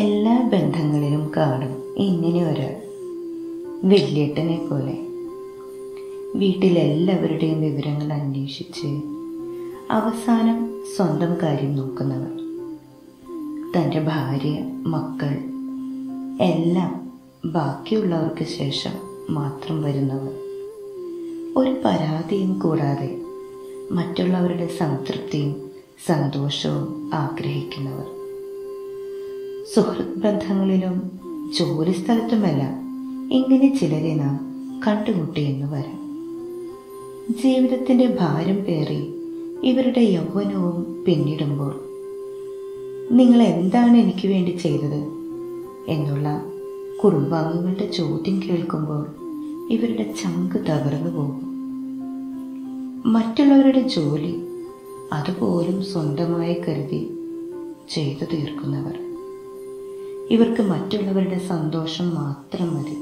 എല്ലാ ബന്ധങ്ങളിലും കാണും ഇങ്ങനെ ഒരാൾ, വെള്ളിയേട്ടനെ പോലെ. വീട്ടിലെല്ലാവരുടെയും വിവരങ്ങൾ അന്വേഷിച്ച് അവസാനം സ്വന്തം കാര്യം നോക്കുന്നവർ, തൻ്റെ ഭാര്യ, മക്കൾ എല്ലാം ബാക്കിയുള്ളവർക്ക് ശേഷം മാത്രം വരുന്നവർ. ഒരു പരാതിയും കൂടാതെ മറ്റുള്ളവരുടെ സംതൃപ്തിയും സന്തോഷവും ആഗ്രഹിക്കുന്നവർ. സുഹൃത്ത് ബന്ധങ്ങളിലും ജോലിസ്ഥലത്തുമെല്ലാം ഇങ്ങനെ ചിലരെ നാം കണ്ടുമുട്ടിയെന്ന് വരാം. ജീവിതത്തിൻ്റെ ഭാരം പേറി ഇവരുടെ യൗവനവും പിന്നിടുമ്പോൾ നിങ്ങൾ എന്താണ് എനിക്ക് വേണ്ടി ചെയ്തത് എന്നുള്ള കുടുംബാംഗങ്ങളുടെ ചോദ്യം കേൾക്കുമ്പോൾ ഇവരുടെ ചങ്ക് തകർന്നു പോകും. മറ്റുള്ളവരുടെ ജോലി അതുപോലും സ്വന്തമായി കരുതി ചെയ്തു തീർക്കുന്നവർ. ഇവർക്ക് മറ്റുള്ളവരുടെ സന്തോഷം മാത്രം മതി,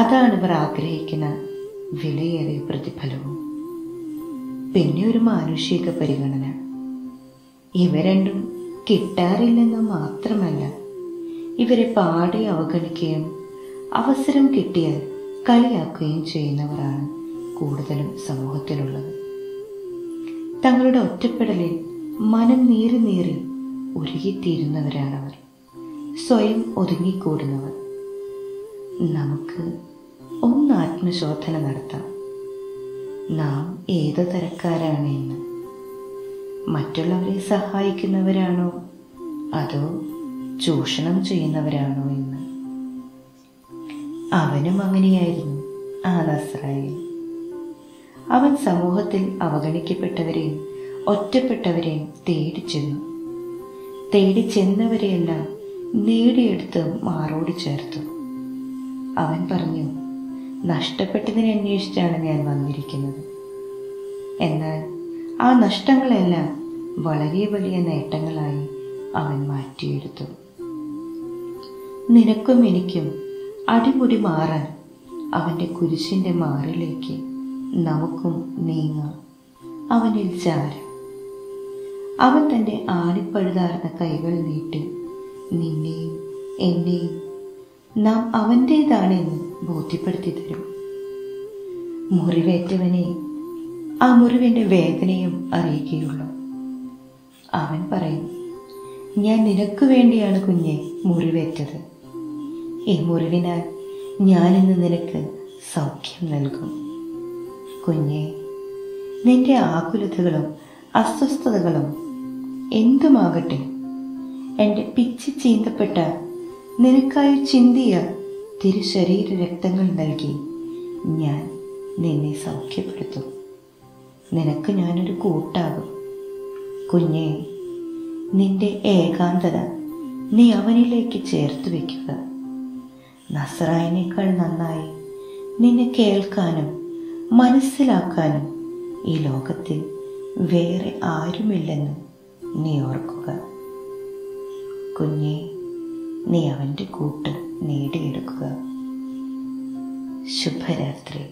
അതാണ് ഇവർ ആഗ്രഹിക്കുന്ന വിലയേറിയ പ്രതിഫലവും. പിന്നെ ഒരു മാനുഷിക പരിഗണന. ഇവ രണ്ടും കിട്ടാറില്ലെന്ന് മാത്രമല്ല, ഇവരെ പാടെ അവഗണിക്കുകയും അവസരം കിട്ടിയാൽ കളിയാക്കുകയും ചെയ്യുന്നവരാണ് കൂടുതലും സമൂഹത്തിലുള്ളത്. തങ്ങളുടെ ഒറ്റപ്പെടലിൽ മനം നീറി നീറി ഉരുകിത്തീരുന്നവരാണവർ, സ്വയം ഒതുങ്ങിക്കൂടുന്നവർ. നമുക്ക് ഒന്ന് ആത്മശോധന നടത്താം. നാം ഏത് തരക്കാരാണ് എന്ന്. മറ്റുള്ളവരെ സഹായിക്കുന്നവരാണോ അതോ ചൂഷണം ചെയ്യുന്നവരാണോ എന്ന്. അവനും അങ്ങനെയായിരുന്നു ആ നസ്രായേൽ. അവൻ സമൂഹത്തിൽ അവഗണിക്കപ്പെട്ടവരെയും ഒറ്റപ്പെട്ടവരെയും തേടി ചെന്നവരെയെല്ലാം നേടിയെടുത്ത് മാറോട് ചേർത്തു. അവൻ പറഞ്ഞു, നഷ്ടപ്പെട്ടതിനെ അന്വേഷിച്ചാണ് ഞാൻ വന്നിരിക്കുന്നത്. എന്നാൽ ആ നഷ്ടങ്ങളെല്ലാം വളരെ വലിയ നേട്ടങ്ങളായി അവൻ മാറ്റിയെടുത്തു. നിനക്കും എനിക്കും അടിമുടി മാറാൻ അവൻ്റെ കുരിശിൻ്റെ മാറിലേക്ക് നമുക്കും നീങ്ങാം. അവനിൽ ചാരം. അവൻ തൻ്റെ ആണിപ്പഴുതാർന്ന കൈകൾ നീട്ടി നിന്നെയും എന്നെയും നാം അവൻ്റേതാണെന്ന് ബോധ്യപ്പെടുത്തി തരും. മുറിവേറ്റവനെ ആ മുറിവിൻ്റെ വേദനയും അറിയുകയുള്ളൂ. അവൻ പറയും, ഞാൻ നിനക്ക് വേണ്ടിയാണ് കുഞ്ഞെ മുറിവേറ്റത്. ഈ മുറിവിനാൽ ഞാനിന്ന് നിനക്ക് സൗഖ്യം നൽകും. കുഞ്ഞെ, നിന്റെ ആകുലതകളും അസ്വസ്ഥതകളും എന്തുമാകട്ടെ, എൻ്റെ പിച്ചി ചീന്തപ്പെട്ട നിനക്കായി ചിന്തിയ തിരുശരീര രക്തങ്ങൾ നൽകി ഞാൻ നിന്നെ സൗഖ്യപ്പെടുത്തും. നിനക്ക് ഞാനൊരു കൂട്ടാകും. കുഞ്ഞേ, നിന്റെ ഏകാന്തത നീ അവനിലേക്ക് ചേർത്ത് വയ്ക്കുക. നസ്രായേനേക്കാൾ നന്നായി നിന്നെ കേൾക്കാനും മനസ്സിലാക്കാനും ഈ ലോകത്തിൽ വേറെ ആരുമില്ലെന്ന് നീ ഓർക്കുക. കുഞ്ഞേ, നീ അവൻ്റെ കൂട്ട് നേടിയെടുക്കുക. ശുഭരാത്രി.